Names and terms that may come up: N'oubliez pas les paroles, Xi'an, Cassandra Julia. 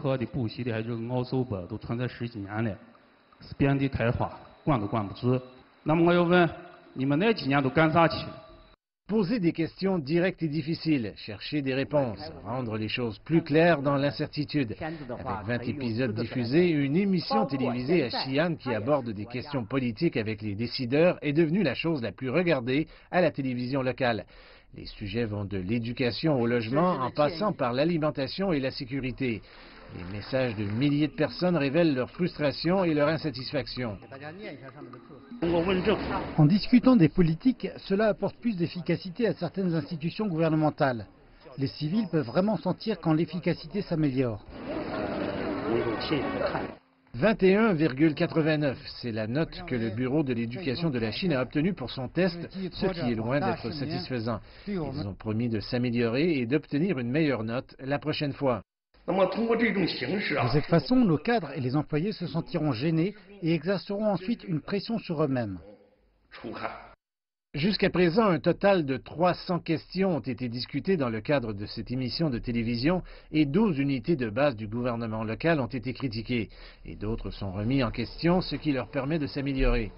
喝的、补习的，还就是熬手包，都存在十几年了，是遍地开花，管都管不住。那么我要问，你们那几年都干啥去了？ Poser des questions directes et difficiles, chercher des réponses, rendre les choses plus claires dans l'incertitude. Avec 20 épisodes diffusés, une émission télévisée à Xi'an qui aborde des questions politiques avec les décideurs est devenue la chose la plus regardée à la télévision locale. Les sujets vont de l'éducation au logement en passant par l'alimentation et la sécurité. Les messages de milliers de personnes révèlent leur frustration et leur insatisfaction. En discutant des politiques, cela apporte plus d'efficacité à certaines institutions gouvernementales. Les civils peuvent vraiment sentir quand l'efficacité s'améliore. 21,89, c'est la note que le Bureau de l'éducation de la Chine a obtenue pour son test, ce qui est loin d'être satisfaisant. Ils ont promis de s'améliorer et d'obtenir une meilleure note la prochaine fois. De cette façon, nos cadres et les employés se sentiront gênés et exerceront ensuite une pression sur eux-mêmes. Jusqu'à présent, un total de 300 questions ont été discutées dans le cadre de cette émission de télévision et 12 unités de base du gouvernement local ont été critiquées. Et d'autres sont remises en question, ce qui leur permet de s'améliorer.